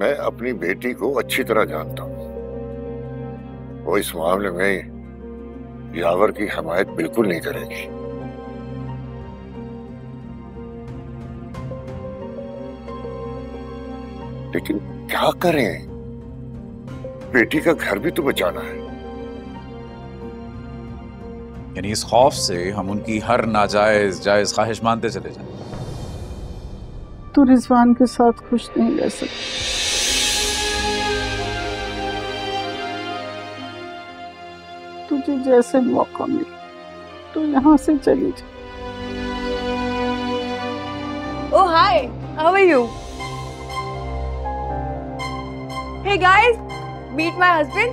मैं अपनी बेटी को अच्छी तरह जानता हूँ। वो इस मामले में यावर की हमायत बिल्कुल नहीं करेगी। लेकिन क्या करें, बेटी का घर भी तो बचाना है। यानी इस खौफ से हम उनकी हर नाजायज जायज ख्वाहिश मानते चले जाएं। तो रिजवान के साथ खुश नहीं रह सकते। तुझे जैसे मौका मिले तो यहाँ से चली जा। Oh hi, how are you? Hey guys, meet my husband.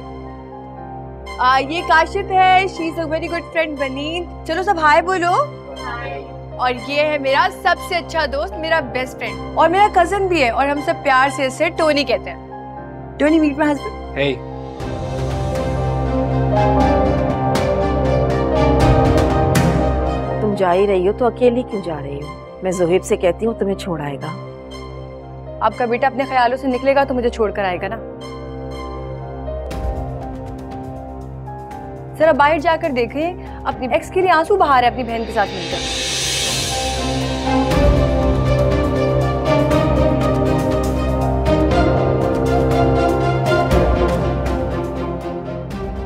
ये काशित है, she is a very good friend बनीत। चलो सब हाय बोलो। Hi. और ये है मेरा सबसे अच्छा दोस्त, मेरा बेस्ट फ्रेंड और मेरा कजन भी है और हम सब प्यार से इसे टोनी कहते हैं। Tony meet my husband. Hey. जा ही रही हो तो अकेली क्यों जा रही हो? मैं ज़ोहैब से कहती हूँ तुम्हें छोड़ आएगा। आपका बेटा अपने ख्यालों से निकलेगा तो मुझे छोड़कर आएगा ना। जरा बाहर जाकर देखिए, अपनी एक्स के लिए आंसू बहा रहे अपनी बहन के साथ मिलकर।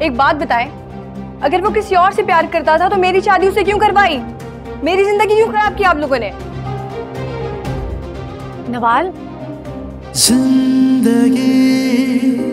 एक बात बताएं, अगर वो किसी और से प्यार करता था तो मेरी शादी उससे क्यों करवाई? मेरी जिंदगी क्यों खराब की आप लोगों ने? नवाल जिंदगी